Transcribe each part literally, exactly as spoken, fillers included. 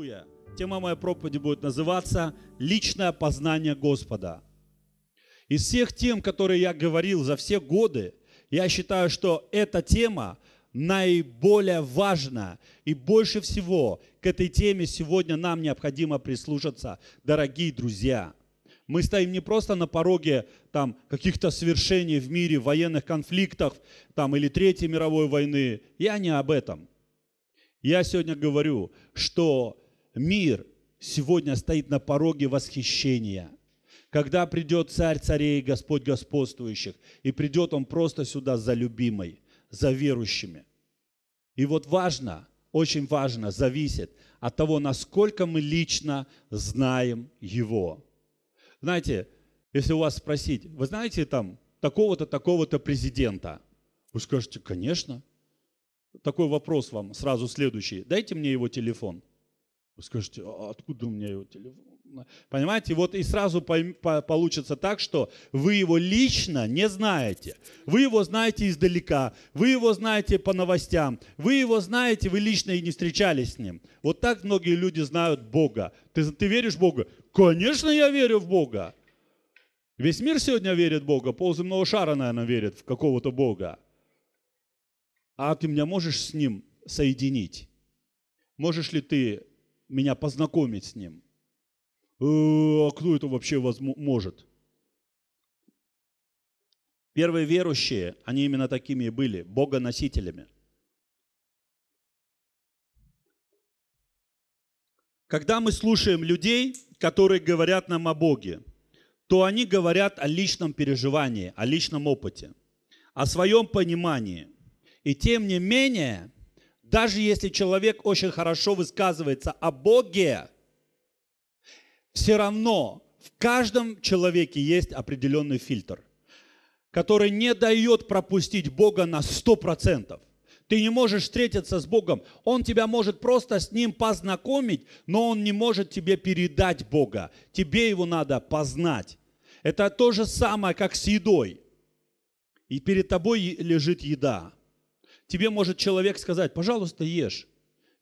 Аллилуйя. Тема моей проповеди будет называться «Личное познание Господа». Из всех тем, которые я говорил за все годы, я считаю, что эта тема наиболее важна. И больше всего к этой теме сегодня нам необходимо прислушаться, дорогие друзья. Мы стоим не просто на пороге там каких-то свершений в мире, военных конфликтов там, или Третьей мировой войны. Я не об этом. Я сегодня говорю, что мир сегодня стоит на пороге восхищения. Когда придет царь царей, Господь господствующих, и придет он просто сюда за любимой, за верующими. И вот важно, очень важно, зависит от того, насколько мы лично знаем его. Знаете, если у вас спросить, вы знаете там такого-то, такого-то президента? Вы скажете, конечно. Такой вопрос вам сразу следующий. Дайте мне его телефон. Вы скажете, а откуда у меня его телефон? Понимаете, вот и сразу получится так, что вы его лично не знаете. Вы его знаете издалека, вы его знаете по новостям, вы его знаете, вы лично и не встречались с ним. Вот так многие люди знают Бога. Ты, ты веришь в Бога? Конечно, я верю в Бога. Весь мир сегодня верит в Бога, полземного шара, наверное, верит в какого-то Бога. А ты меня можешь с ним соединить? Можешь ли ты меня познакомить с ним? А кто это вообще может? Первые верующие, они именно такими и были, богоносителями. Когда мы слушаем людей, которые говорят нам о Боге, то они говорят о личном переживании, о личном опыте, о своем понимании. И тем не менее, даже если человек очень хорошо высказывается о Боге, все равно в каждом человеке есть определенный фильтр, который не дает пропустить Бога на сто процентов. Ты не можешь встретиться с Богом. Он тебя может просто с Ним познакомить, но Он не может тебе передать Бога. Тебе Его надо познать. Это то же самое, как с едой. И перед тобой лежит еда. Тебе может человек сказать, пожалуйста, ешь.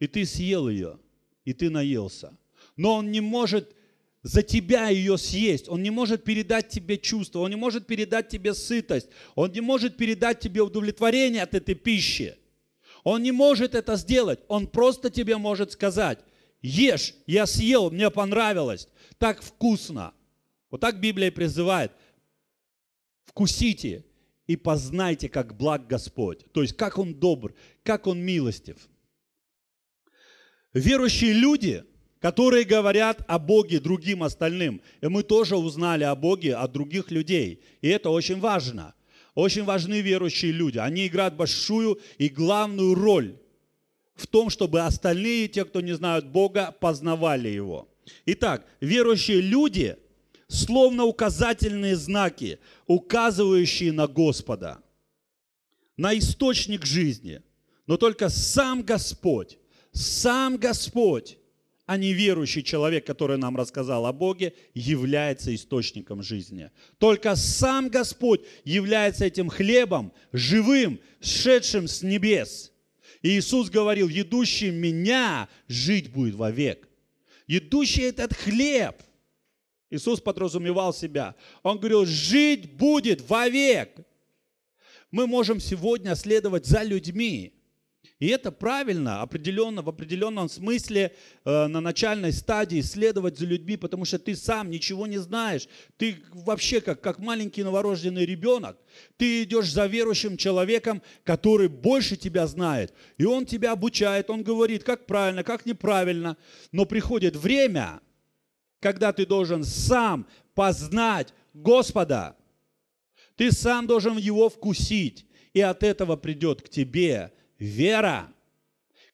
И ты съел ее, и ты наелся. Но он не может за тебя ее съесть. Он не может передать тебе чувство. Он не может передать тебе сытость. Он не может передать тебе удовлетворение от этой пищи. Он не может это сделать. Он просто тебе может сказать, ешь, я съел, мне понравилось. Так вкусно. Вот так Библия призывает. Вкусите и познайте, как благ Господь. То есть, как Он добр, как Он милостив. Верующие люди, которые говорят о Боге другим остальным, и мы тоже узнали о Боге от других людей. И это очень важно. Очень важны верующие люди. Они играют большую и главную роль в том, чтобы остальные, те, кто не знают Бога, познавали Его. Итак, верующие люди словно указательные знаки, указывающие на Господа, на источник жизни. Но только сам Господь, сам Господь, а не верующий человек, который нам рассказал о Боге, является источником жизни. Только сам Господь является этим хлебом, живым, сшедшим с небес. И Иисус говорил, едущий меня жить будет вовек. Едущий этот хлеб. Иисус подразумевал себя. Он говорил, жить будет вовек. Мы можем сегодня следовать за людьми. И это правильно, определенно, в определенном смысле, э, на начальной стадии следовать за людьми, потому что ты сам ничего не знаешь. Ты вообще как, как маленький новорожденный ребенок. Ты идешь за верующим человеком, который больше тебя знает. И он тебя обучает, он говорит, как правильно, как неправильно. Но приходит время, когда ты должен сам познать Господа, ты сам должен Его вкусить, и от этого придет к тебе вера,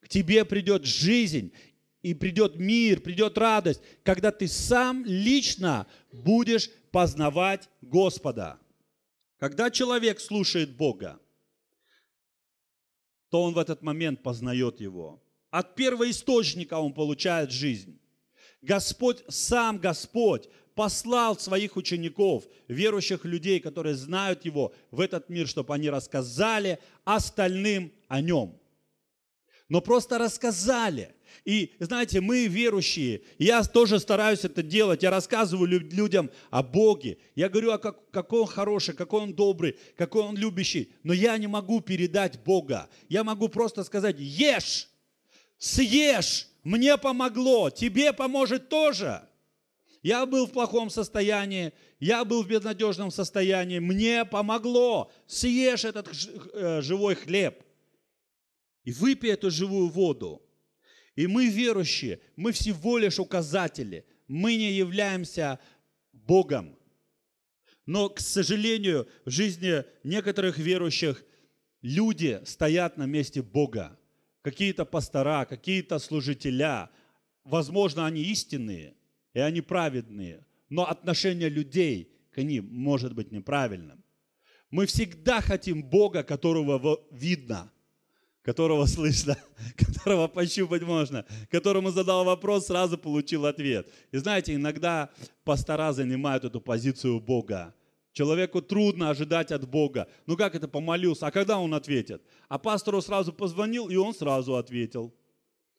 к тебе придет жизнь, и придет мир, придет радость, когда ты сам лично будешь познавать Господа. Когда человек слушает Бога, то он в этот момент познает Его. От первоисточника он получает жизнь. Господь, сам Господь послал своих учеников, верующих людей, которые знают Его, в этот мир, чтобы они рассказали остальным о Нем. Но просто рассказали. И знаете, мы верующие, я тоже стараюсь это делать, я рассказываю людям о Боге, я говорю, о как, какой Он хороший, какой Он добрый, какой Он любящий, но я не могу передать Бога, я могу просто сказать: ешь, съешь, мне помогло, тебе поможет тоже. Я был в плохом состоянии, я был в безнадежном состоянии, мне помогло, съешь этот живой хлеб и выпей эту живую воду. И мы верующие, мы всего лишь указатели, мы не являемся Богом. Но, к сожалению, в жизни некоторых верующих люди стоят на месте Бога. Какие-то пастора, какие-то служителя, возможно, они истинные и они праведные, но отношение людей к ним может быть неправильным. Мы всегда хотим Бога, которого видно, которого слышно, которого пощупать можно, которому задал вопрос, сразу получил ответ. И знаете, иногда пастора занимают эту позицию Бога. Человеку трудно ожидать от Бога. Ну как это, помолился? А когда он ответит? А пастору сразу позвонил, и он сразу ответил.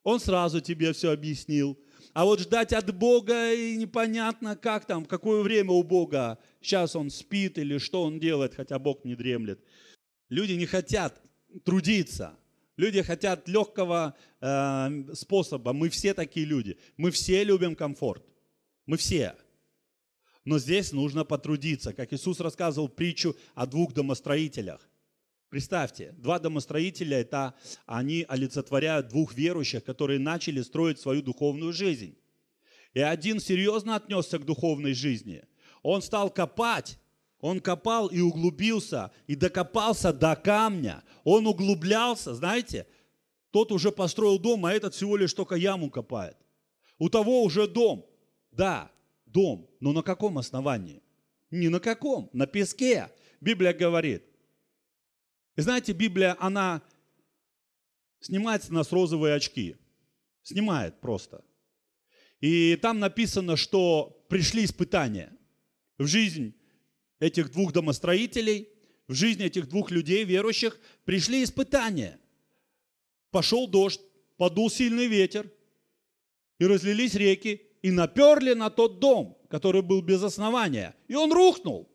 Он сразу тебе все объяснил. А вот ждать от Бога и непонятно, как там, в какое время у Бога. Сейчас он спит или что он делает, хотя Бог не дремлет. Люди не хотят трудиться. Люди хотят легкого э, способа. Мы все такие люди. Мы все любим комфорт. Мы все. Но здесь нужно потрудиться. Как Иисус рассказывал притчу о двух домостроителях. Представьте, два домостроителя, это они олицетворяют двух верующих, которые начали строить свою духовную жизнь. И один серьезно отнесся к духовной жизни. Он стал копать. Он копал и углубился, и докопался до камня. Он углублялся, знаете, тот уже построил дом, а этот всего лишь только яму копает. У того уже дом. Да, дом, но на каком основании? Ни на каком, на песке, Библия говорит. И знаете, Библия, она снимает с нас розовые очки. Снимает просто. И там написано, что пришли испытания в жизнь этих двух домостроителей, в жизни этих двух людей, верующих, пришли испытания. Пошел дождь, подул сильный ветер, и разлились реки, и наперли на тот дом, который был без основания, и он рухнул.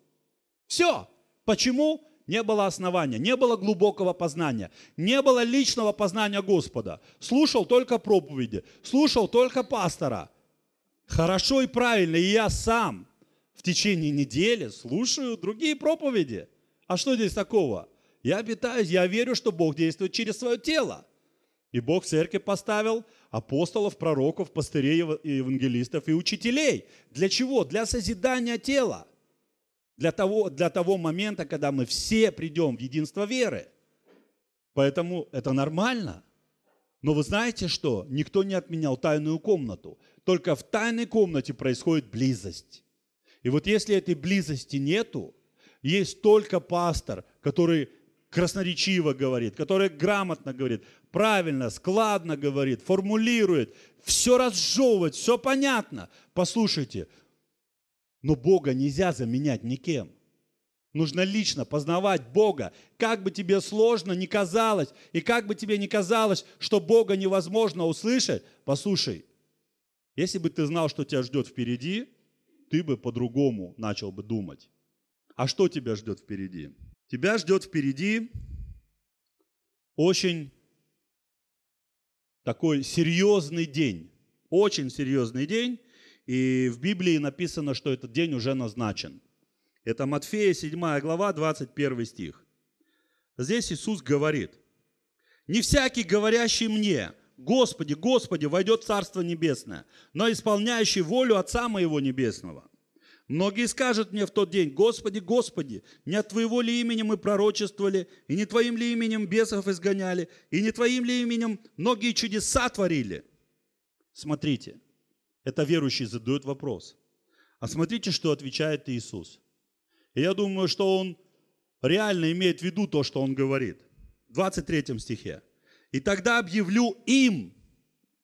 Все. Почему? Не было основания, не было глубокого познания, не было личного познания Господа. Слушал только проповеди, слушал только пастора. Хорошо и правильно, и я сам в течение недели слушаю другие проповеди. А что здесь такого? Я питаюсь, я верю, что Бог действует через свое тело. И Бог в церкви поставил апостолов, пророков, пастырей, евангелистов и учителей. Для чего? Для созидания тела. Для того, для того момента, когда мы все придем в единство веры. Поэтому это нормально. Но вы знаете что? Никто не отменял тайную комнату. Только в тайной комнате происходит близость. И вот если этой близости нету, есть только пастор, который красноречиво говорит, который грамотно говорит, правильно, складно говорит, формулирует, все разжевывает, все понятно. Послушайте, но Бога нельзя заменять никем. Нужно лично познавать Бога. Как бы тебе сложно ни казалось, и как бы тебе ни казалось, что Бога невозможно услышать, послушай, если бы ты знал, что тебя ждет впереди, ты бы по-другому начал бы думать. А что тебя ждет впереди? Тебя ждет впереди очень такой серьезный день. Очень серьезный день. И в Библии написано, что этот день уже назначен. Это Матфея, седьмая глава, двадцать первый стих. Здесь Иисус говорит: «Не всякий, говорящий мне: Господи, Господи, войдет в Царство Небесное, но исполняющий волю Отца Моего Небесного. Многие скажут мне в тот день: Господи, Господи, не от Твоего ли имени мы пророчествовали, и не Твоим ли именем бесов изгоняли, и не Твоим ли именем многие чудеса творили?» Смотрите, это верующий задает вопрос. А смотрите, что отвечает Иисус. И я думаю, что Он реально имеет в виду то, что Он говорит. В двадцать третьем стихе. «И тогда объявлю им: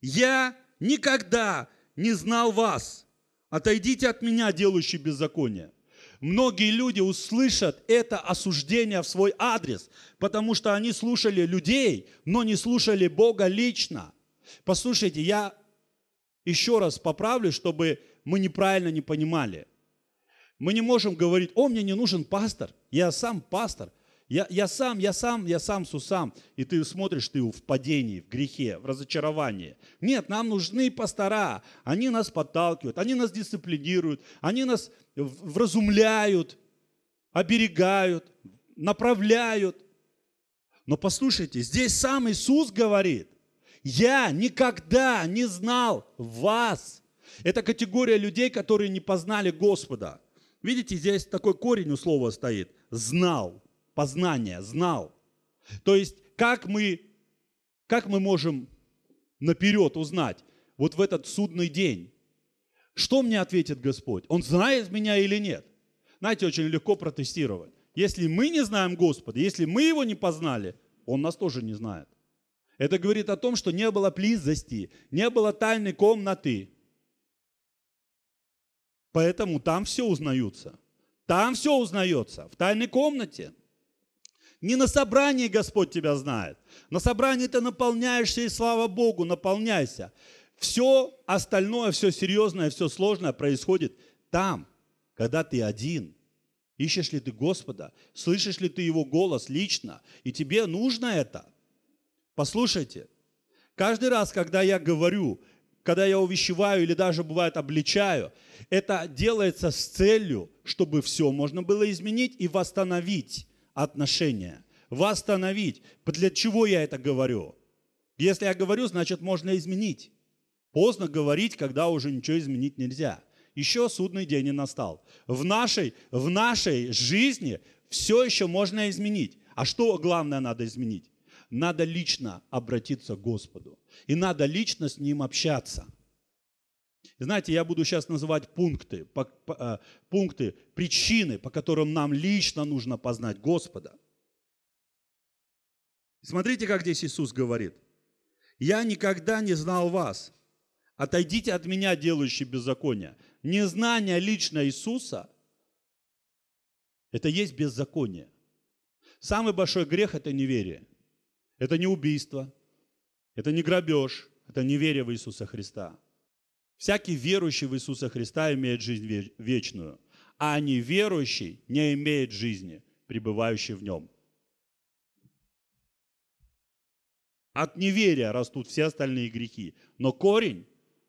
я никогда не знал вас. Отойдите от меня, делающие беззаконие». Многие люди услышат это осуждение в свой адрес, потому что они слушали людей, но не слушали Бога лично. Послушайте, я еще раз поправлю, чтобы мы неправильно не понимали. Мы не можем говорить: о, мне не нужен пастор, я сам пастор, я, я сам, я сам, я сам, сусам. И ты смотришь, ты в падении, в грехе, в разочаровании. Нет, нам нужны пастора, они нас подталкивают, они нас дисциплинируют, они нас вразумляют, оберегают, направляют. Но послушайте, здесь сам Иисус говорит: я никогда не знал вас. Это категория людей, которые не познали Господа. Видите, здесь такой корень у слова стоит. Знал, познание, знал. То есть, как мы, как мы можем наперед узнать вот в этот судный день, что мне ответит Господь? Он знает меня или нет? Знаете, очень легко протестировать. Если мы не знаем Господа, если мы его не познали, он нас тоже не знает. Это говорит о том, что не было близости, не было тайной комнаты. Поэтому там все узнаются. Там все узнается. В тайной комнате. Не на собрании Господь тебя знает. На собрании ты наполняешься, и слава Богу, наполняйся. Все остальное, все серьезное, все сложное происходит там, когда ты один. Ищешь ли ты Господа? Слышишь ли ты Его голос лично? И тебе нужно это. Послушайте, каждый раз, когда я говорю, когда я увещеваю или даже, бывает, обличаю, это делается с целью, чтобы все можно было изменить и восстановить отношения. Восстановить. Для чего я это говорю? Если я говорю, значит, можно изменить. Поздно говорить, когда уже ничего изменить нельзя. Еще судный день не настал. В нашей, в нашей жизни все еще можно изменить. А что главное надо изменить? Надо лично обратиться к Господу. И надо лично с Ним общаться. Знаете, я буду сейчас называть пункты, по, по, пункты, причины, по которым нам лично нужно познать Господа. Смотрите, как здесь Иисус говорит. «Я никогда не знал вас. Отойдите от меня, делающие беззаконие». Незнание лично Иисуса – это есть беззаконие. Самый большой грех – это неверие. Это не убийство, это не грабеж, это неверие в Иисуса Христа. Всякий верующий в Иисуса Христа имеет жизнь вечную, а неверующий не имеет жизни, пребывающей в нем. От неверия растут все остальные грехи. Но корень,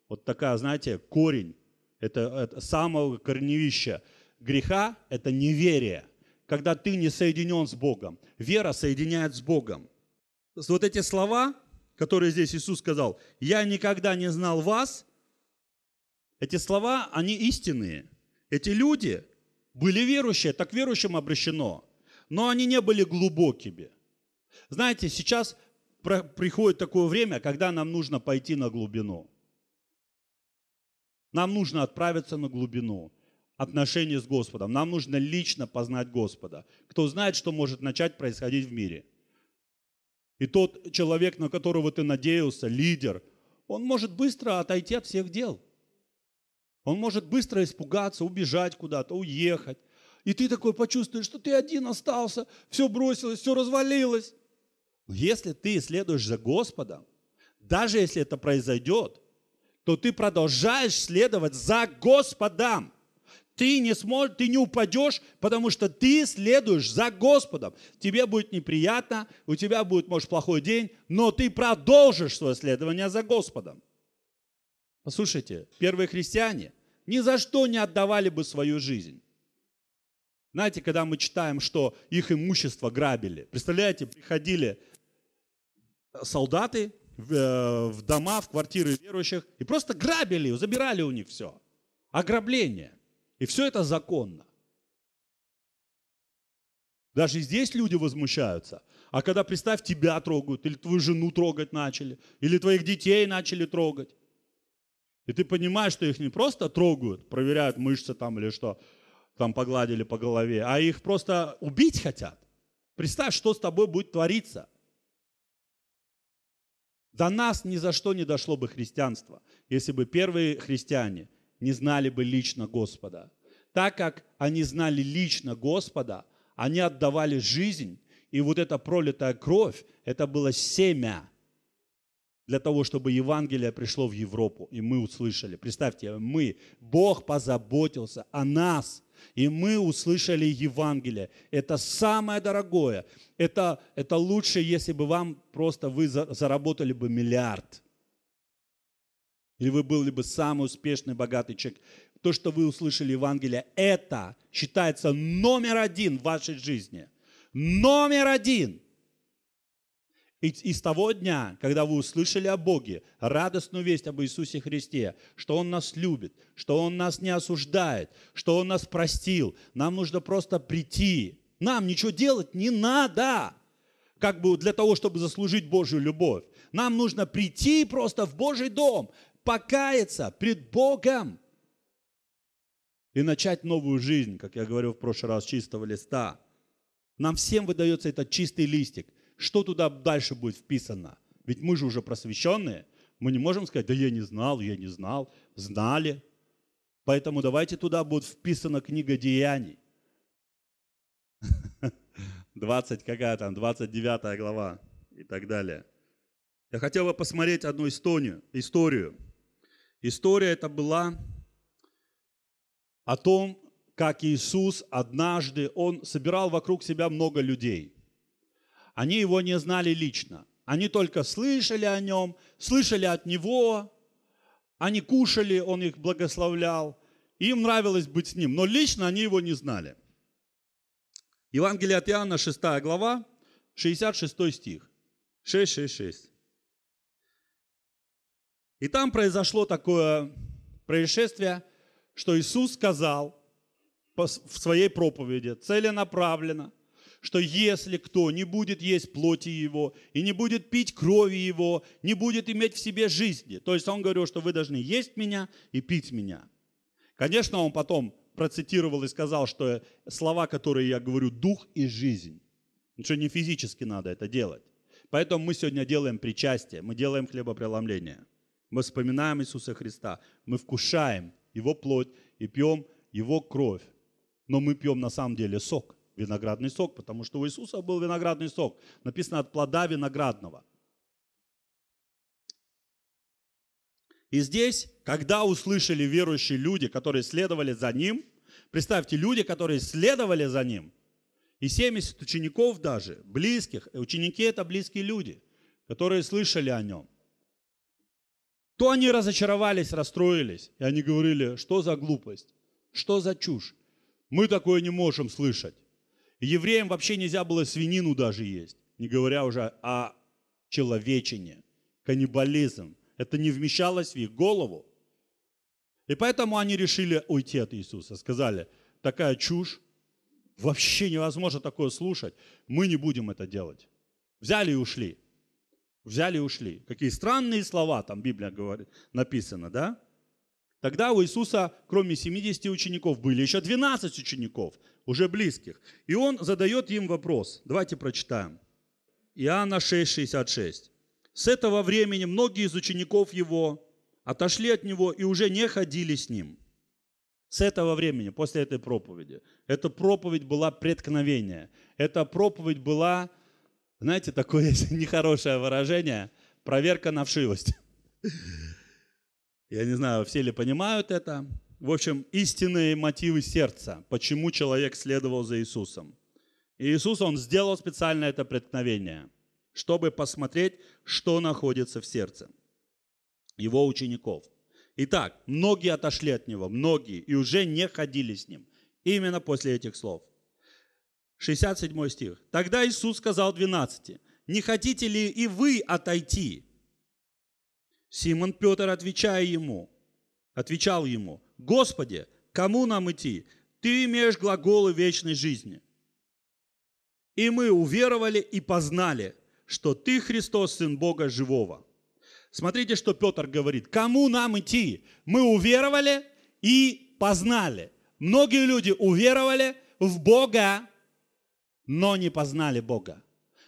вот такая, знаете, корень, это, это самого корневища греха, это неверие. Когда ты не соединен с Богом, вера соединяет с Богом. Вот эти слова, которые здесь Иисус сказал, «Я никогда не знал вас», эти слова, они истинные. Эти люди были верующие, так верующим обращено, но они не были глубокими. Знаете, сейчас приходит такое время, когда нам нужно пойти на глубину. Нам нужно отправиться на глубину отношений с Господом. Нам нужно лично познать Господа. Кто знает, что может начать происходить в мире. И тот человек, на которого ты надеялся, лидер, он может быстро отойти от всех дел. Он может быстро испугаться, убежать куда-то, уехать. И ты такой почувствуешь, что ты один остался, все бросилось, все развалилось. Если ты следуешь за Господом, даже если это произойдет, то ты продолжаешь следовать за Господом. Ты не сможешь, ты не упадешь, потому что ты следуешь за Господом. Тебе будет неприятно, у тебя будет, может, плохой день, но ты продолжишь свое следование за Господом. Послушайте, первые христиане ни за что не отдавали бы свою жизнь. Знаете, когда мы читаем, что их имущество грабили, представляете, приходили солдаты в дома, в квартиры верующих и просто грабили, забирали у них все. Ограбление. И все это законно. Даже здесь люди возмущаются. А когда, представь, тебя трогают, или твою жену трогать начали, или твоих детей начали трогать. И ты понимаешь, что их не просто трогают, проверяют мышцы там или что, там погладили по голове, а их просто убить хотят. Представь, что с тобой будет твориться. До нас ни за что не дошло бы христианство, если бы первые христиане не знали бы лично Господа. Так как они знали лично Господа, они отдавали жизнь, и вот эта пролитая кровь, это было семя. для того, чтобы Евангелие пришло в Европу, и мы услышали. Представьте, мы, Бог позаботился о нас, и мы услышали Евангелие. Это самое дорогое. Это, это лучше, если бы вам просто вы заработали бы миллиард. Или вы были бы самый успешный, богатый человек. То, что вы услышали Евангелие, это считается номер один в вашей жизни. Номер один. И, и с того дня, когда вы услышали о Боге, радостную весть об Иисусе Христе, что Он нас любит, что Он нас не осуждает, что Он нас простил, нам нужно просто прийти. Нам ничего делать не надо, как бы для того, чтобы заслужить Божью любовь. Нам нужно прийти просто в Божий дом, покаяться пред Богом и начать новую жизнь, как я говорил в прошлый раз, с чистого листа. Нам всем выдается этот чистый листик. Что туда дальше будет вписано? Ведь мы же уже просвещенные. Мы не можем сказать, да я не знал, я не знал. Знали. Поэтому давайте туда будет вписана книга Деяний. двадцать, какая там, двадцать девятая глава и так далее. Я хотел бы посмотреть одну историю. История это была о том, как Иисус однажды, Он собирал вокруг себя много людей. Они его не знали лично. Они только слышали о нем, слышали от него. Они кушали, он их благословлял. Им нравилось быть с ним, но лично они его не знали. Евангелие от Иоанна, шестая глава, шестьдесят шестой стих. шесть шесть шесть. И там произошло такое происшествие, что Иисус сказал в своей проповеди целенаправленно, что если кто не будет есть плоти его и не будет пить крови его, не будет иметь в себе жизни. То есть он говорил, что вы должны есть меня и пить меня. Конечно, он потом процитировал и сказал, что слова, которые я говорю, дух и жизнь. Что не физически надо это делать. Поэтому мы сегодня делаем причастие, мы делаем хлебопреломление. Мы вспоминаем Иисуса Христа, мы вкушаем его плоть и пьем его кровь. Но мы пьем на самом деле сок. Виноградный сок, потому что у Иисуса был виноградный сок. Написано от плода виноградного. И здесь, когда услышали верующие люди, которые следовали за Ним, представьте, люди, которые следовали за Ним, и семьдесят учеников даже, близких, ученики это близкие люди, которые слышали о Нем, то они разочаровались, расстроились, и они говорили, что за глупость, что за чушь, мы такое не можем слышать. Евреям вообще нельзя было свинину даже есть, не говоря уже о человечине, каннибализм. Это не вмещалось в их голову. И поэтому они решили уйти от Иисуса. Сказали, такая чушь, вообще невозможно такое слушать, мы не будем это делать. Взяли и ушли. Взяли и ушли. Какие странные слова там Библия говорит, написано, да? Тогда у Иисуса, кроме семидесяти учеников, были еще двенадцать учеников, уже близких. И Он задает им вопрос. Давайте прочитаем. Иоанна шесть шестьдесят шесть. «С этого времени многие из учеников Его отошли от Него и уже не ходили с Ним». С этого времени, после этой проповеди. Эта проповедь была преткновение. Эта проповедь была, знаете, такое нехорошее выражение, проверка на вшивость. Я не знаю, все ли понимают это. В общем, истинные мотивы сердца, почему человек следовал за Иисусом. И Иисус, Он сделал специально это преткновение, чтобы посмотреть, что находится в сердце Его учеников. Итак, многие отошли от Него, многие, и уже не ходили с Ним. Именно после этих слов. шестьдесят седьмой стих. «Тогда Иисус сказал двенадцати, не хотите ли и вы отойти?» Симон Петр, отвечая ему, отвечал ему, «Господи, кому нам идти? Ты имеешь глаголы вечной жизни». И мы уверовали и познали, что Ты, Христос, Сын Бога Живого. Смотрите, что Петр говорит. Кому нам идти? Мы уверовали и познали. Многие люди уверовали в Бога, но не познали Бога.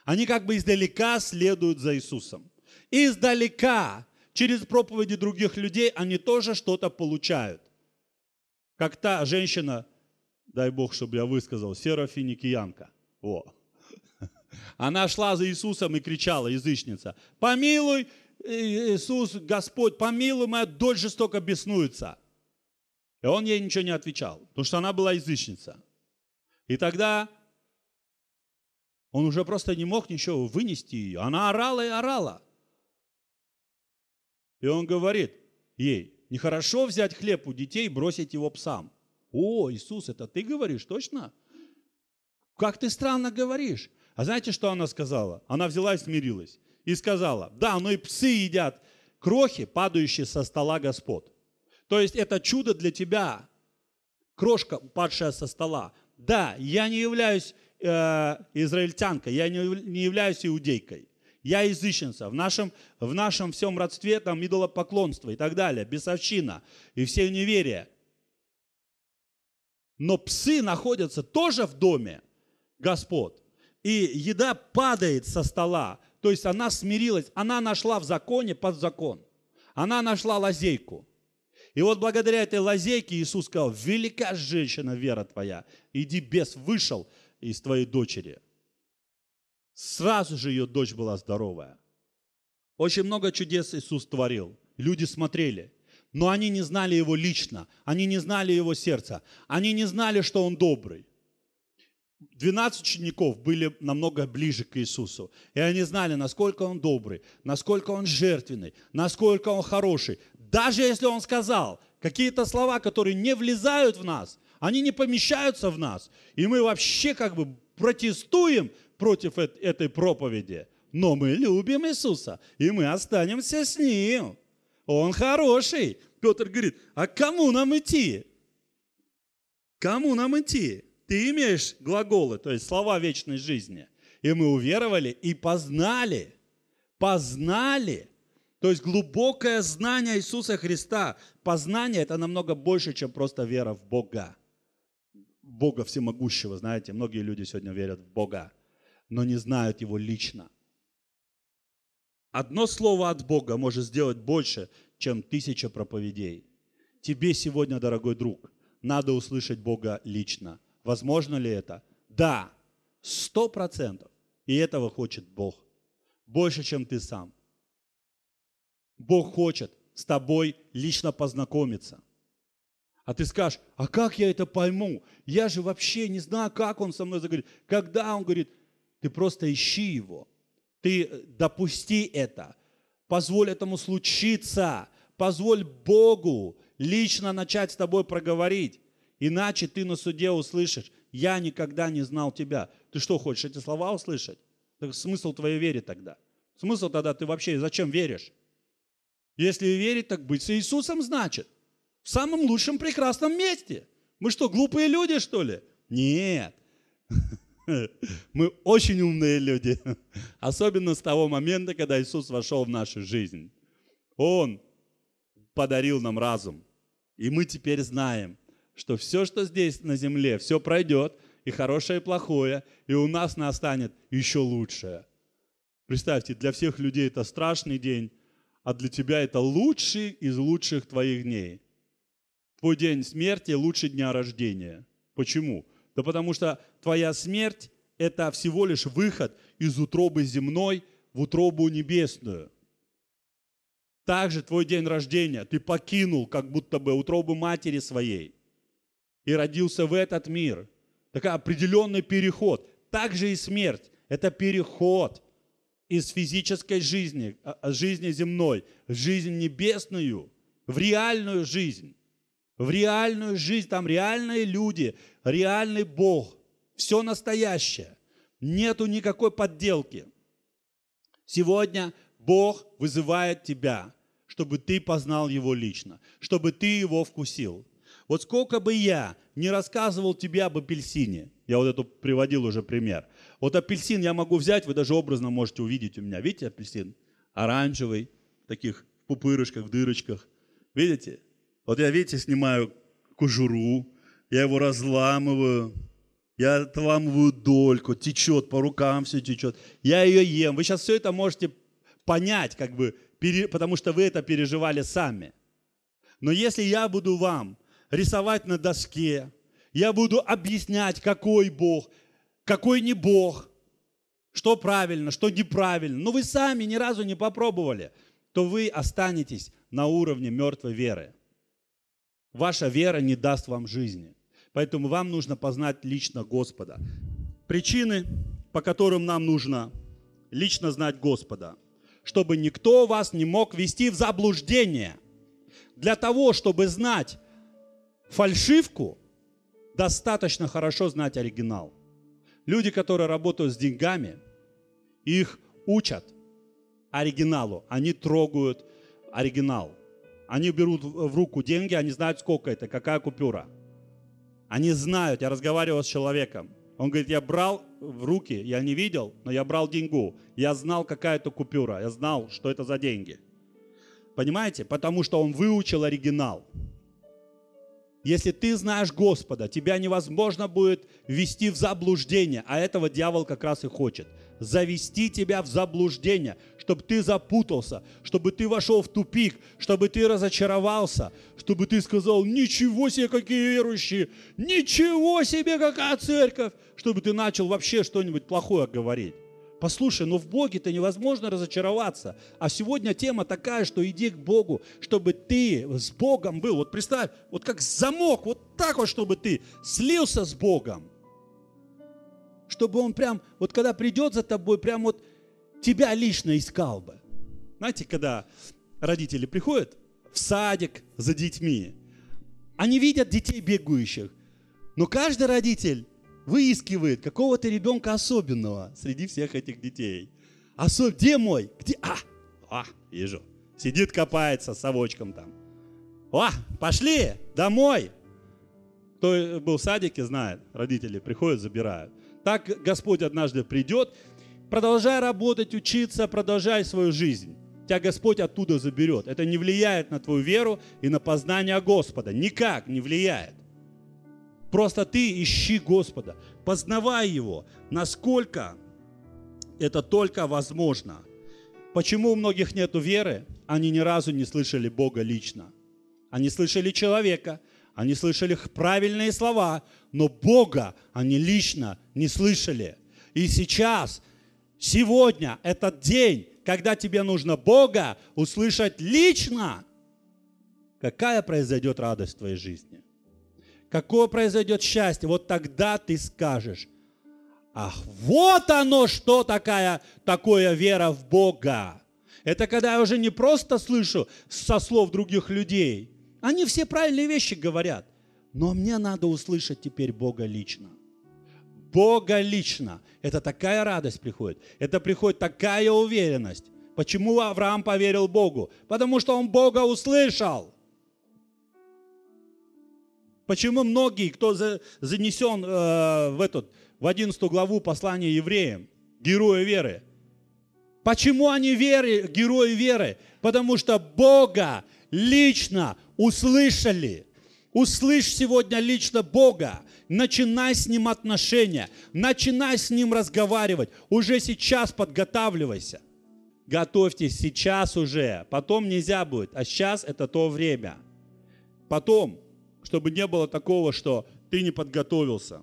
Они как бы издалека следуют за Иисусом. Издалека. Через проповеди других людей они тоже что-то получают. Как та женщина, дай Бог, чтобы я высказал, Серафиникиянка. О. Она шла за Иисусом и кричала, язычница, «Помилуй, Иисус, Господь, помилуй, моя дочь жестоко беснуется. И он ей ничего не отвечал, потому что она была язычница. И тогда он уже просто не мог ничего вынести ее. Она орала и орала. И он говорит ей, нехорошо взять хлеб у детей и бросить его псам. О, Иисус, это ты говоришь, точно? Как ты странно говоришь. А знаете, что она сказала? Она взяла и смирилась. И сказала, да, но и псы едят крохи, падающие со стола господ. То есть это чудо для тебя, крошка, падшая со стола. Да, я не являюсь э, израильтянкой, я не, не являюсь иудейкой. Я язычница. В нашем, в нашем всем родстве там идолопоклонство и так далее, бесовщина и все неверия. Но псы находятся тоже в доме господ. И еда падает со стола. То есть она смирилась, она нашла в законе под закон. Она нашла лазейку. И вот благодаря этой лазейке Иисус сказал, велика женщина вера твоя, иди бес вышел из твоей дочери. Сразу же ее дочь была здоровая. Очень много чудес Иисус творил. Люди смотрели, но они не знали его лично, они не знали его сердца, они не знали, что он добрый. двенадцать учеников были намного ближе к Иисусу. И они знали, насколько он добрый, насколько он жертвенный, насколько он хороший. Даже если он сказал какие-то слова, которые не влезают в нас, они не помещаются в нас, и мы вообще как бы протестуем против этой проповеди, но мы любим Иисуса, и мы останемся с Ним. Он хороший. Петр говорит, а кому нам идти? Кому нам идти? Ты имеешь глаголы, то есть слова вечной жизни. И мы уверовали и познали, познали. То есть глубокое знание Иисуса Христа. Познание – это намного больше, чем просто вера в Бога. Бога всемогущего, знаете, многие люди сегодня верят в Бога, но не знают Его лично. Одно слово от Бога может сделать больше, чем тысяча проповедей. Тебе сегодня, дорогой друг, надо услышать Бога лично. Возможно ли это? Да, сто процентов. И этого хочет Бог. Больше, чем ты сам. Бог хочет с тобой лично познакомиться. А ты скажешь, а как я это пойму? Я же вообще не знаю, как он со мной заговорит. Когда он говорит, ты просто ищи его. Ты допусти это. Позволь этому случиться. Позволь Богу лично начать с тобой проговорить. Иначе ты на суде услышишь, я никогда не знал тебя. Ты что, хочешь эти слова услышать? Так смысл твоей веры тогда? Смысл тогда ты вообще, зачем веришь? Если верить, так быть с Иисусом значит. В самом лучшем прекрасном месте. Мы что, глупые люди, что ли? Нет. Мы очень умные люди. Особенно с того момента, когда Иисус вошел в нашу жизнь. Он подарил нам разум. И мы теперь знаем, что все, что здесь на земле, все пройдет, и хорошее, и плохое, и у нас настанет еще лучшее. Представьте, для всех людей это страшный день, а для тебя это лучший из лучших твоих дней. Твой день смерти лучше дня рождения. Почему? Да потому что твоя смерть – это всего лишь выход из утробы земной в утробу небесную. Также твой день рождения ты покинул, как будто бы утробу матери своей. И родился в этот мир. Такой определенный переход. Также и смерть. Это переход из физической жизни, жизни земной, в жизнь небесную, в реальную жизнь. В реальную жизнь. Там реальные люди, реальный Бог. Все настоящее. Нету никакой подделки. Сегодня Бог вызывает тебя, чтобы ты познал Его лично, чтобы ты Его вкусил. Вот сколько бы я не рассказывал тебе об апельсине, я вот это приводил уже пример. Вот апельсин я могу взять, вы даже образно можете увидеть у меня. Видите апельсин? Оранжевый, в таких пупырышках, в дырочках. Видите? Вот я, видите, снимаю кожуру, я его разламываю, я отламываю дольку, течет, по рукам все течет. Я ее ем. Вы сейчас все это можете понять, как бы, потому что вы это переживали сами. Но если я буду вам рисовать на доске, я буду объяснять, какой Бог, какой не Бог, что правильно, что неправильно. Но вы сами ни разу не попробовали. то вы останетесь на уровне мертвой веры. Ваша вера не даст вам жизни. Поэтому вам нужно познать лично Господа. Причины, по которым нам нужно лично знать Господа. Чтобы никто вас не мог ввести в заблуждение. Для того, чтобы знать фальшивку, достаточно хорошо знать оригинал. Люди, которые работают с деньгами, их учат оригиналу. Они трогают оригинал. Они берут в руку деньги, они знают, сколько это, какая купюра. Они знают. Я разговаривал с человеком. Он говорит, я брал в руки, я не видел, но я брал деньгу. Я знал, какая это купюра. Я знал, что это за деньги. Понимаете? Потому что он выучил оригинал. Если ты знаешь Господа, тебя невозможно будет ввести в заблуждение, а этого дьявол как раз и хочет. Завести тебя в заблуждение, чтобы ты запутался, чтобы ты вошел в тупик, чтобы ты разочаровался, чтобы ты сказал, ничего себе, какие верующие, ничего себе, какая церковь, чтобы ты начал вообще что-нибудь плохое говорить. Послушай, но в Боге-то невозможно разочароваться. А сегодня тема такая, что иди к Богу, чтобы ты с Богом был. Вот представь, вот как замок, вот так вот, чтобы ты слился с Богом. Чтобы он прям, вот когда придет за тобой, прям вот тебя лично искал бы. Знаете, когда родители приходят в садик за детьми, они видят детей бегающих, но каждый родитель выискивает какого-то ребенка особенного среди всех этих детей. Особ... Где мой? Где? А! А! Вижу. Сидит, копается с совочком там. А! Пошли! Домой! Кто был в садике, знает. Родители приходят, забирают. Так Господь однажды придет. Продолжай работать, учиться, продолжай свою жизнь. Тебя Господь оттуда заберет. Это не влияет на твою веру и на познание Господа. Никак не влияет. Просто ты ищи Господа, познавай Его, насколько это только возможно. Почему у многих нет веры? Они ни разу не слышали Бога лично. Они слышали человека, они слышали правильные слова, но Бога они лично не слышали. И сейчас, сегодня, этот день, когда тебе нужно Бога услышать лично, какая произойдет радость в твоей жизни? Какое произойдет счастье? Вот тогда ты скажешь, ах, вот оно что такая, такое вера в Бога. Это когда я уже не просто слышу со слов других людей. Они все правильные вещи говорят. Но мне надо услышать теперь Бога лично. Бога лично. Это такая радость приходит. Это приходит такая уверенность. Почему Авраам поверил Богу? Потому что он Бога услышал. Почему многие, кто занесен э, в, этот, в одиннадцатую главу послания евреям, герои веры, почему они веры, герои веры? Потому что Бога лично услышали. Услышь сегодня лично Бога, начинай с Ним отношения, начинай с Ним разговаривать, уже сейчас подготавливайся. Готовьтесь сейчас уже, потом нельзя будет, а сейчас это то время. Потом. Чтобы не было такого, что ты не подготовился.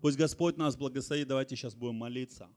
Пусть Господь нас благословит. Давайте сейчас будем молиться.